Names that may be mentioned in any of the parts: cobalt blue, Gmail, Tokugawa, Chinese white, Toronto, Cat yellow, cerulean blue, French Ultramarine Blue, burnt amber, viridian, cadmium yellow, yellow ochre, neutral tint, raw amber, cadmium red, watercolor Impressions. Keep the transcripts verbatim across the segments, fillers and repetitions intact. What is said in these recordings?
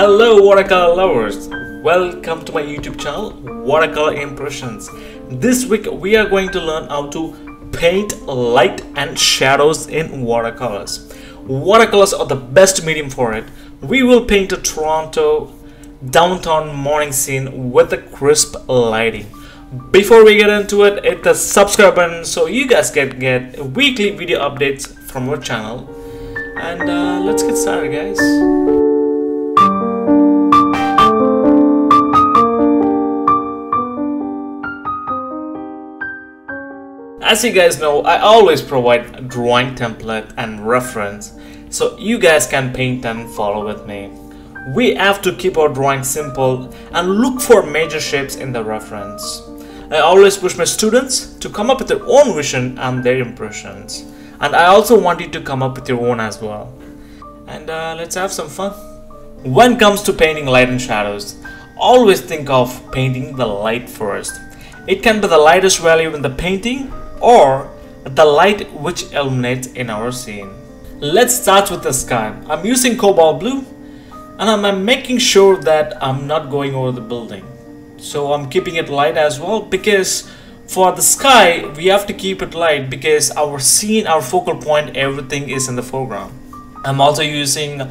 Hello watercolor lovers, welcome to my YouTube channel Watercolor Impressions. This week we are going to learn how to paint light and shadows in watercolors. Watercolors are the best medium for it. We will paint a Toronto downtown morning scene with a crisp lighting. Before we get into it, hit the subscribe button so you guys can get weekly video updates from our channel. And uh, let's get started, guys. As you guys know, I always provide a drawing template and reference so you guys can paint and follow with me. We have to keep our drawing simple and look for major shapes in the reference. I always push my students to come up with their own vision and their impressions. And I also want you to come up with your own as well. And uh, let's have some fun. When it comes to painting light and shadows, always think of painting the light first. It can be the lightest value in the painting or the light which illuminates in our scene. Let's start with the sky. I'm using cobalt blue and I'm making sure that I'm not going over the building. So I'm keeping it light as well, because for the sky we have to keep it light because our scene, our focal point, everything is in the foreground. I'm also using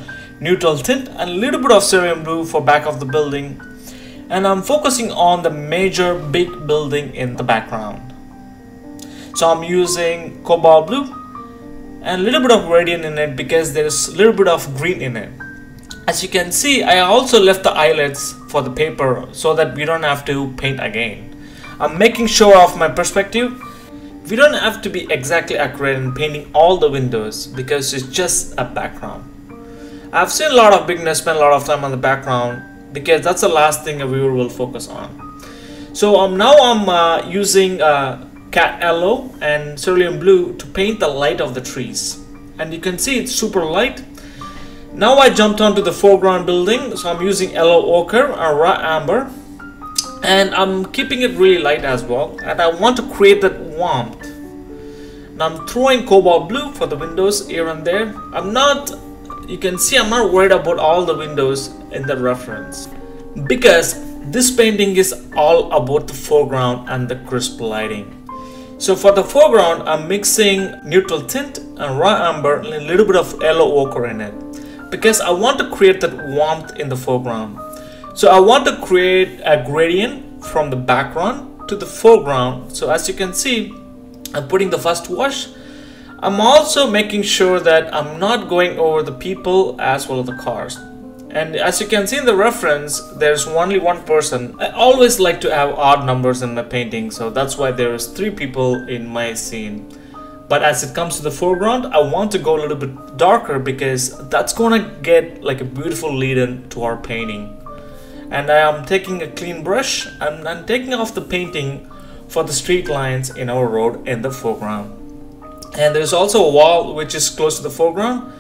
neutral tint and a little bit of cerulean blue for back of the building, and I'm focusing on the major big building in the background. So I'm using cobalt blue and a little bit of viridian in it because there's a little bit of green in it. As you can see, I also left the eyelets for the paper so that we don't have to paint again. I'm making sure of my perspective. We don't have to be exactly accurate in painting all the windows because it's just a background. I've seen a lot of beginners spend a lot of time on the background because that's the last thing a viewer will focus on. So um, now I'm uh, using uh, Cat yellow and cerulean blue to paint the light of the trees, and you can see it's super light. Now I jumped onto the foreground building, so I'm using yellow ochre or raw amber, and I'm keeping it really light as well, and I want to create that warmth. Now I'm throwing cobalt blue for the windows here and there. I'm not, you can see I'm not worried about all the windows in the reference because this painting is all about the foreground and the crisp lighting. So for the foreground, I'm mixing neutral tint and raw amber and a little bit of yellow ochre in it because I want to create that warmth in the foreground. So I want to create a gradient from the background to the foreground. So as you can see, I'm putting the first wash. I'm also making sure that I'm not going over the people as well as the cars. And as you can see in the reference, there's only one person. I always like to have odd numbers in my painting, so that's why there is three people in my scene. But as it comes to the foreground, I want to go a little bit darker because that's gonna get like a beautiful lead-in to our painting. And I am taking a clean brush and I'm taking off the painting for the street lines in our road in the foreground. And there's also a wall which is close to the foreground.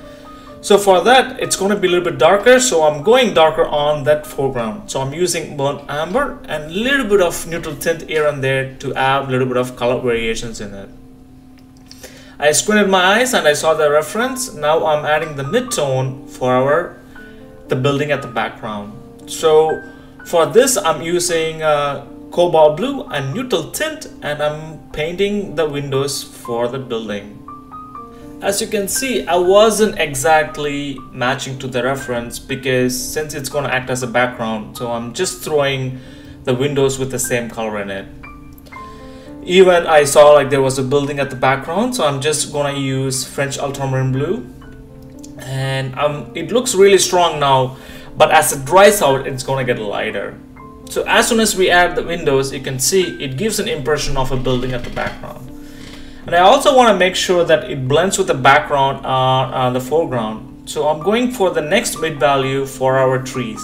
So for that, it's going to be a little bit darker, so I'm going darker on that foreground. So I'm using burnt amber and a little bit of neutral tint here and there to add a little bit of color variations in it. I squinted my eyes and I saw the reference. Now I'm adding the mid-tone for our the building at the background. So for this, I'm using uh, cobalt blue and neutral tint, and I'm painting the windows for the building. As you can see, I wasn't exactly matching to the reference because since it's going to act as a background, so I'm just throwing the windows with the same color in it. Even I saw like there was a building at the background, so I'm just going to use French Ultramarine Blue. And um, it looks really strong now, but as it dries out, it's going to get lighter. So as soon as we add the windows, you can see it gives an impression of a building at the background. And I also want to make sure that it blends with the background uh, uh, the foreground. So I'm going for the next mid value for our trees.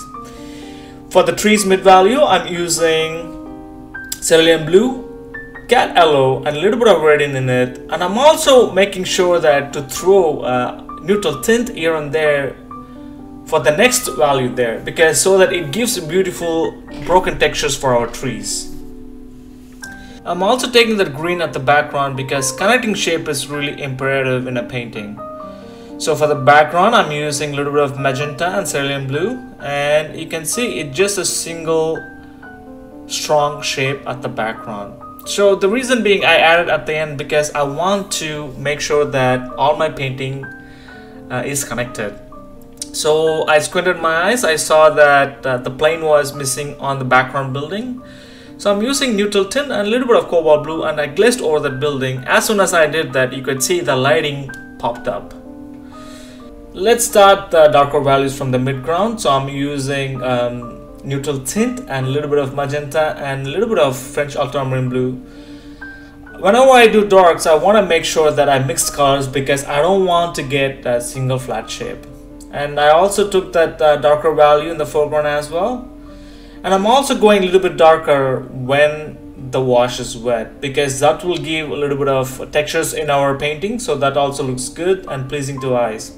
For the trees mid value, I'm using cerulean blue, cat yellow, and a little bit of viridian in it. And I'm also making sure that to throw uh, neutral tint here and there for the next value there, because so that it gives beautiful broken textures for our trees. I'm also taking the green at the background because connecting shape is really imperative in a painting. So for the background, I'm using a little bit of magenta and cerulean blue, and you can see it's just a single strong shape at the background. So the reason being I added at the end because I want to make sure that all my painting uh, is connected. So I squinted my eyes, I saw that uh, the plane was missing on the background building. So I'm using neutral tint and a little bit of cobalt blue, and I glazed over that building. As soon as I did that, you could see the lighting popped up. Let's start the darker values from the midground. So I'm using um, neutral tint and a little bit of magenta and a little bit of French Ultramarine Blue. Whenever I do darks, I want to make sure that I mix colors because I don't want to get a single flat shape. And I also took that uh, darker value in the foreground as well. And I'm also going a little bit darker when the wash is wet because that will give a little bit of textures in our painting, so that also looks good and pleasing to eyes.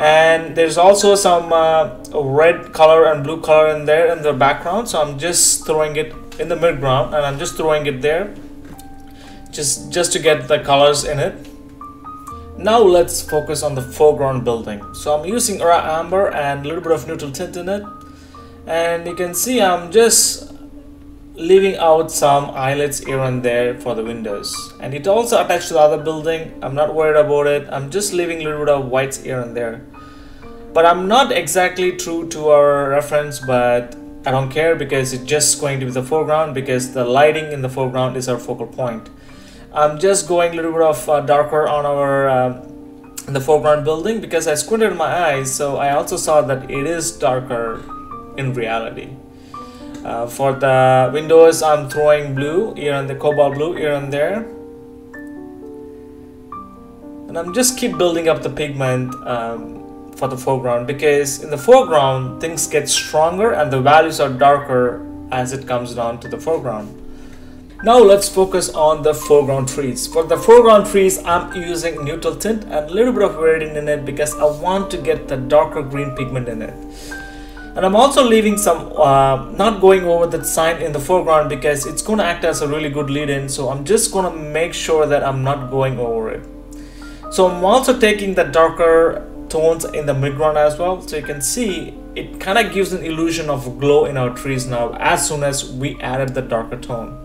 And there's also some uh, red color and blue color in there in the background, so I'm just throwing it in the midground, and I'm just throwing it there just just to get the colors in it. Now let's focus on the foreground building. So I'm using raw amber and a little bit of neutral tint in it, and you can see I'm just leaving out some eyelets here and there for the windows, and it also attached to the other building. I'm not worried about it. I'm just leaving a little bit of whites here and there, but I'm not exactly true to our reference, but I don't care because it's just going to be the foreground, because the lighting in the foreground is our focal point. I'm just going a little bit of uh, darker on our uh, in the foreground building because I squinted my eyes, so I also saw that it is darker in reality. Uh, for the windows, I'm throwing blue here and the cobalt blue here and there, and I'm just keep building up the pigment um, for the foreground, because in the foreground things get stronger and the values are darker as it comes down to the foreground. Now let's focus on the foreground trees. For the foreground trees, I'm using neutral tint and a little bit of viridian in it because I want to get the darker green pigment in it. And I'm also leaving some, uh, not going over that sign in the foreground because it's going to act as a really good lead-in. So I'm just going to make sure that I'm not going over it. So I'm also taking the darker tones in the midground as well. So you can see it kind of gives an illusion of glow in our trees now as soon as we added the darker tone.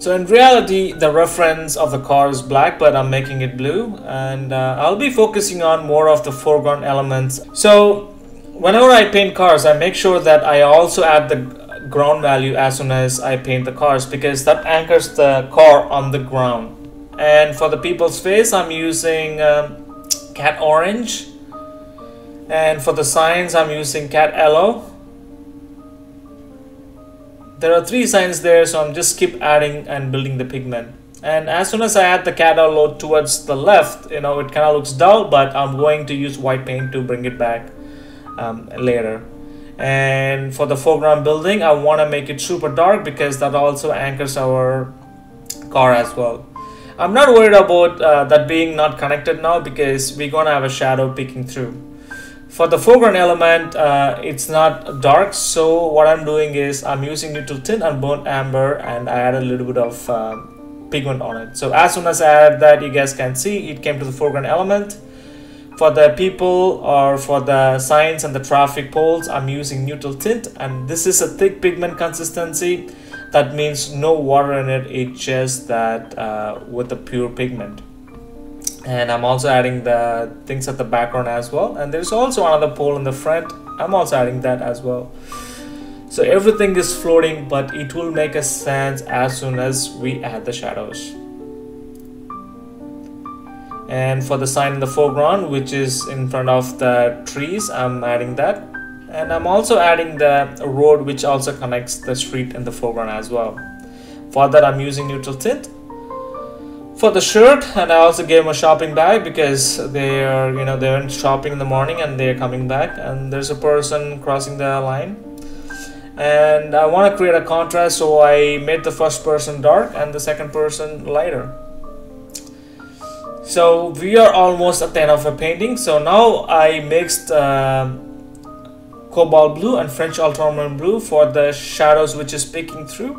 So in reality, the reference of the car is black, but I'm making it blue. And uh, I'll be focusing on more of the foreground elements. So whenever I paint cars, I make sure that I also add the ground value as soon as I paint the cars, because that anchors the car on the ground. And for the people's face, I'm using um, cat orange. And for the signs, I'm using cat yellow. There are three signs there, so I'm just keep adding and building the pigment. And as soon as I add the cat yellow towards the left, you know, it kind of looks dull, but I'm going to use white paint to bring it back Um, later. And for the foreground building, I want to make it super dark because that also anchors our car as well. I'm not worried about uh, that being not connected now because we're gonna have a shadow peeking through. For the foreground element, uh, it's not dark, so what I'm doing is I'm using neutral tint and burnt amber, and I add a little bit of uh, pigment on it. So as soon as I add that, you guys can see it came to the foreground element. For the people or for the signs and the traffic poles, I'm using neutral tint, and this is a thick pigment consistency. That means no water in it, it's just that uh, with the pure pigment. And I'm also adding the things at the background as well, and there's also another pole in the front. I'm also adding that as well. So everything is floating, but it will make a sense as soon as we add the shadows. And for the sign in the foreground, which is in front of the trees, I'm adding that. And I'm also adding the road, which also connects the street in the foreground as well. For that, I'm using neutral tint. For the shirt, and I also gave him a shopping bag because they are, you know, they went shopping in the morning and they're coming back. And there's a person crossing the line. And I want to create a contrast, so I made the first person dark and the second person lighter. So we are almost at the end of a painting. So now I mixed uh, cobalt blue and French ultramarine blue for the shadows, which is peeking through.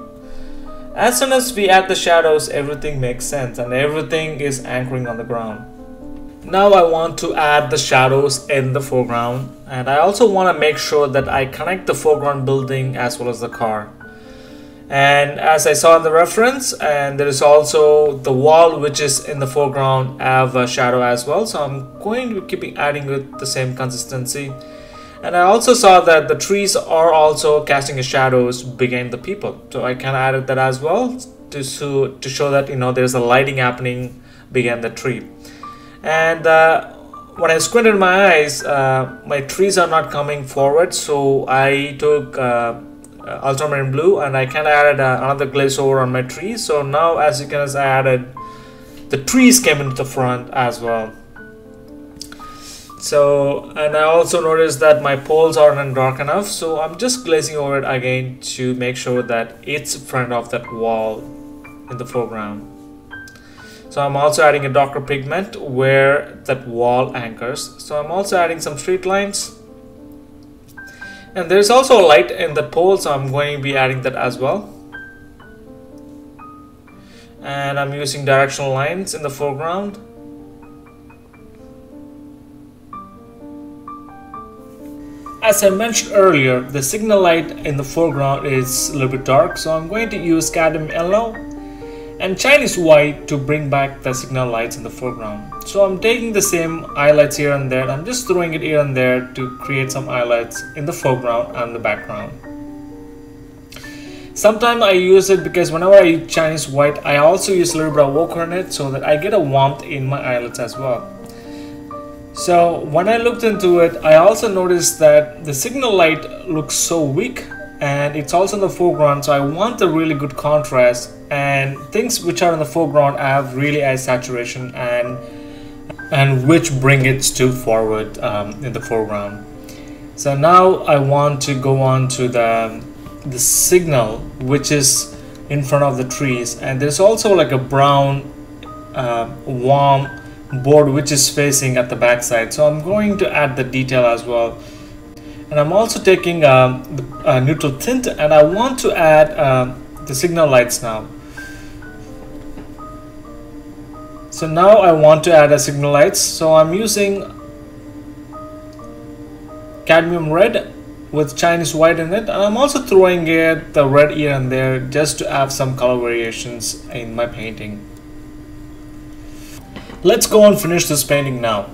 As soon as we add the shadows, everything makes sense and everything is anchoring on the ground. Now I want to add the shadows in the foreground, and I also want to make sure that I connect the foreground building as well as the car. And as I saw in the reference, and there is also the wall which is in the foreground have a shadow as well, so I'm going to keep adding with the same consistency. And I also saw that the trees are also casting a shadows behind the people, so I can add that as well to show, to show that, you know, there's a lighting happening behind the tree. And uh, when I squinted my eyes, uh, my trees are not coming forward, so I took uh, ultramarine blue and I kind of added uh, another glaze over on my tree. So now, as you can see, I added the trees came into the front as well. So, and I also noticed that my poles aren't dark enough, so I'm just glazing over it again to make sure that it's in front of that wall in the foreground. So I'm also adding a darker pigment where that wall anchors. So I'm also adding some street lines. And there's also a light in the pole, so I'm going to be adding that as well. And I'm using directional lines in the foreground. As I mentioned earlier, the signal light in the foreground is a little bit dark, so I'm going to use cadmium yellow and Chinese white to bring back the signal lights in the foreground. So I'm taking the same highlights here and there, and I'm just throwing it here and there to create some highlights in the foreground and the background. Sometimes I use it because whenever I use Chinese white, I also use a little bit of ochre in it so that I get a warmth in my eyelids as well. So when I looked into it, I also noticed that the signal light looks so weak, and it's also in the foreground, so I want a really good contrast, and things which are in the foreground have really high saturation and and which bring it to forward um, in the foreground. So now I want to go on to the, the signal which is in front of the trees, and there's also like a brown uh, warm board which is facing at the back side, so I'm going to add the detail as well. And I'm also taking a, a neutral tint, and I want to add uh, the signal lights now. So now I want to add a signal lights. So I'm using cadmium red with Chinese white in it, and I'm also throwing it the red here and there just to have some color variations in my painting. Let's go and finish this painting now.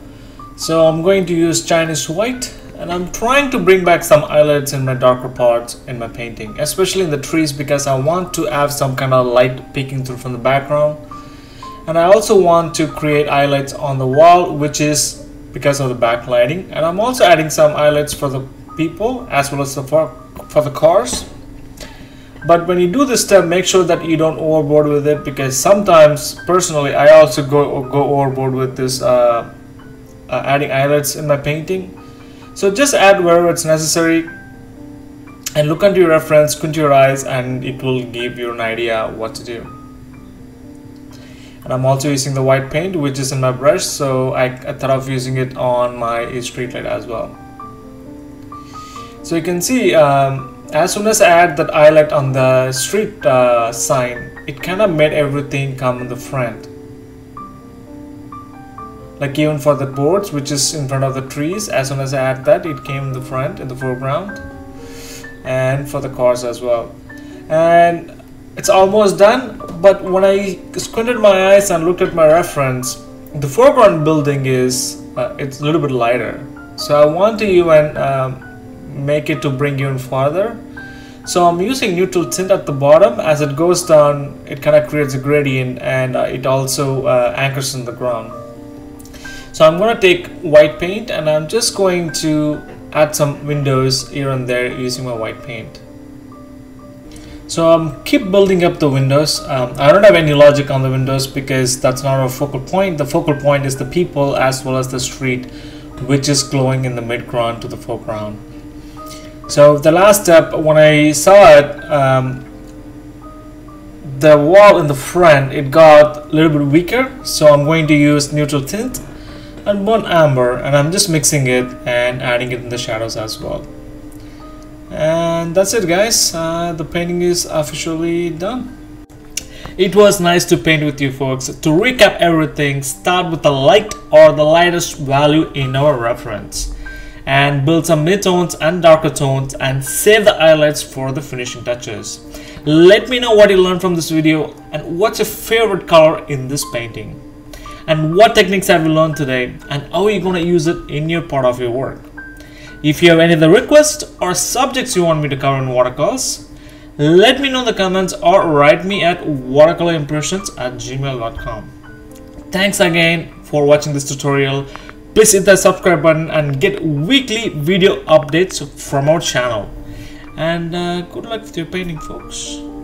So I'm going to use Chinese white, and I'm trying to bring back some highlights in my darker parts in my painting, especially in the trees, because I want to have some kind of light peeking through from the background. And I also want to create highlights on the wall, which is because of the backlighting. And I'm also adding some highlights for the people as well as for, for the cars. But when you do this step, make sure that you don't overboard with it, because sometimes, personally, I also go, go overboard with this uh, uh, adding highlights in my painting. So just add wherever it's necessary, and look into your reference, squint your eyes, and it will give you an idea what to do. And I'm also using the white paint which is in my brush, so I, I thought of using it on my street light as well. So you can see, um, as soon as I add that highlight on the street uh, sign, it kind of made everything come in the front. Like even for the boards which is in front of the trees, as soon as I add that, it came in the front, in the foreground, and for the cars as well. And it's almost done, but when I squinted my eyes and looked at my reference, the foreground building is uh, it's a little bit lighter, so I want to even um, make it to bring even farther. So I'm using neutral tint at the bottom. As it goes down, it kind of creates a gradient, and uh, it also uh, anchors in the ground. So I'm going to take white paint, and I'm just going to add some windows here and there using my white paint. So I'm keep building up the windows. Um, I don't have any logic on the windows because that's not our focal point. The focal point is the people as well as the street, which is glowing in the midground to the foreground. So the last step, when I saw it, um, the wall in the front, it got a little bit weaker. So I'm going to use neutral tint and burnt amber, and I'm just mixing it and adding it in the shadows as well. And that's it, guys. Uh, the painting is officially done. It was nice to paint with you folks. To recap everything, start with the light or the lightest value in our reference and build some mid-tones and darker tones and save the highlights for the finishing touches. Let me know what you learned from this video and what's your favorite color in this painting. And what techniques have you learned today and how are you going to use it in your part of your work. If you have any other requests or subjects you want me to cover in watercolors, let me know in the comments or write me at watercolorimpressions at gmail dot com. Thanks again for watching this tutorial. Please hit that subscribe button and get weekly video updates from our channel. And uh, good luck with your painting, folks.